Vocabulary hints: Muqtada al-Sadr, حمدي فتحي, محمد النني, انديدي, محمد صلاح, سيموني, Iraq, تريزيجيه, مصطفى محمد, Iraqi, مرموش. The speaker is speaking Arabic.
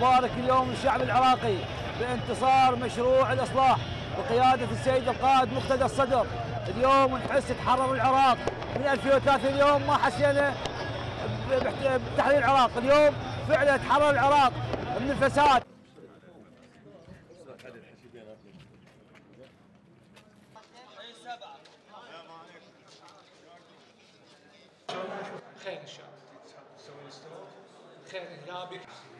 وبارك اليوم الشعب العراقي بانتصار مشروع الإصلاح بقيادة السيد القائد مقتدى الصدر. اليوم نحس تحرر العراق من 2003، اليوم ما حسينا بتحرير العراق، اليوم فعلا تحرر العراق من الفساد. خير ان شاء الله. خير ان شاء الله. خير ان شاء الله.